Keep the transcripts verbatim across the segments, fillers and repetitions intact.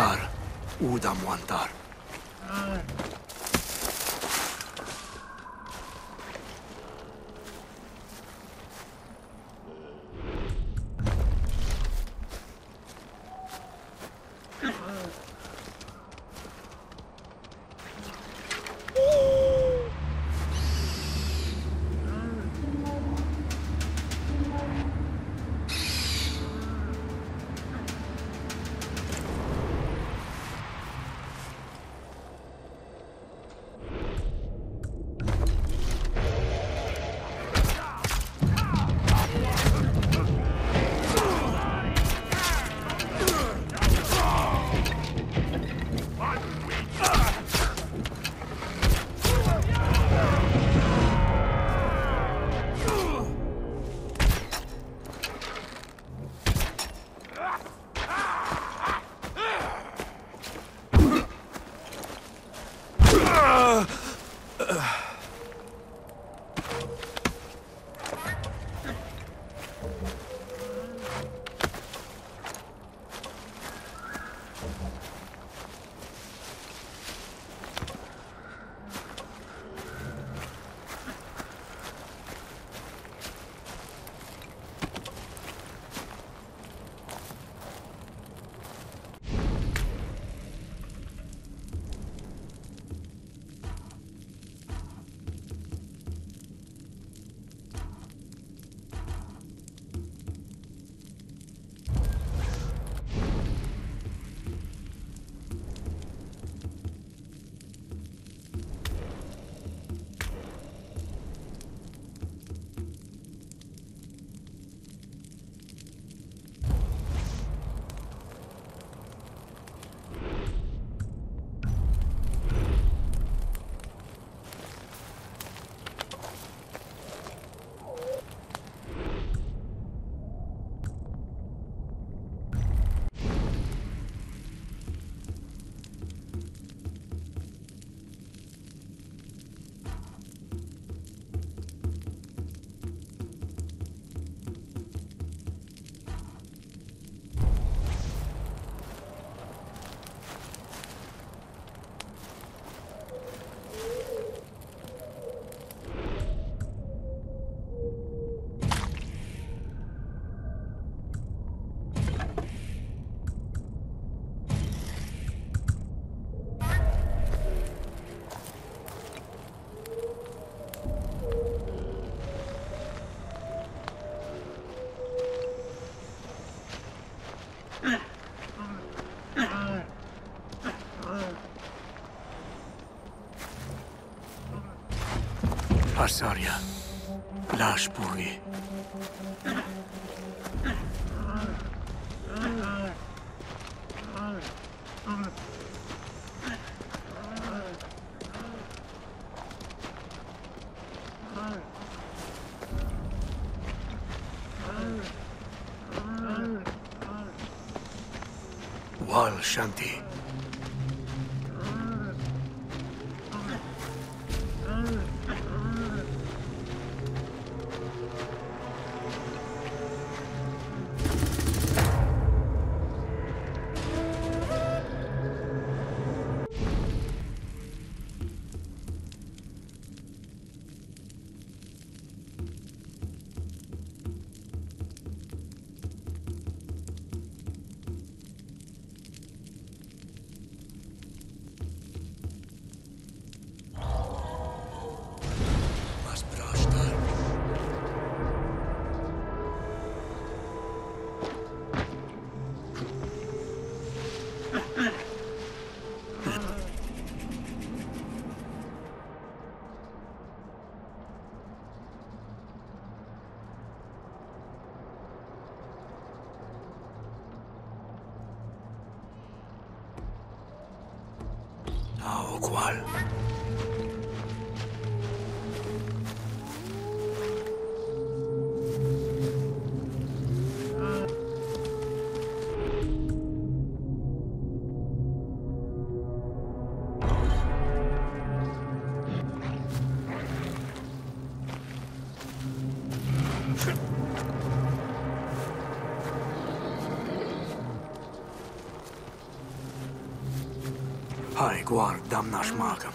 Wantar, Udam Wantar. Arsaria, lâche pour lui. Wal Shanti. Cual. Guardam наш магом.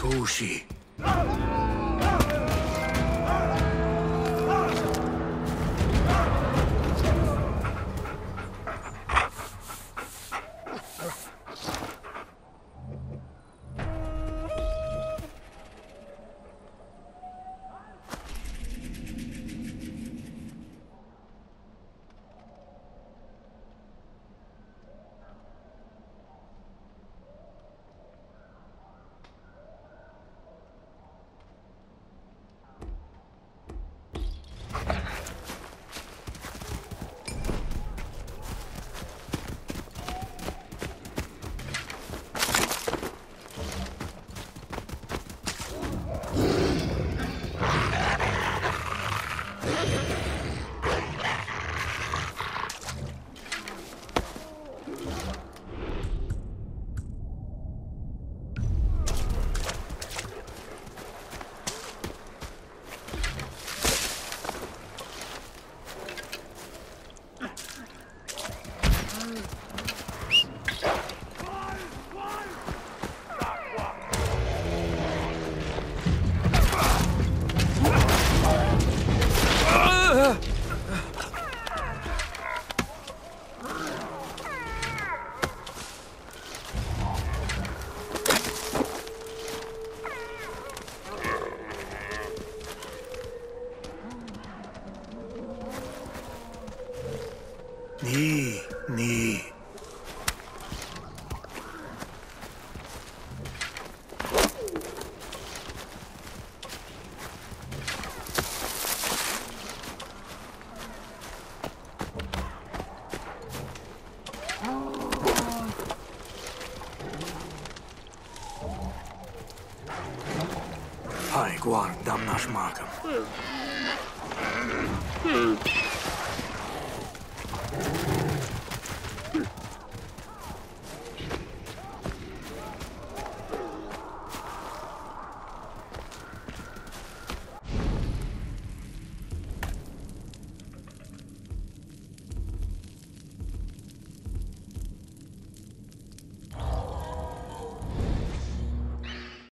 Туши. Guardam наш магом.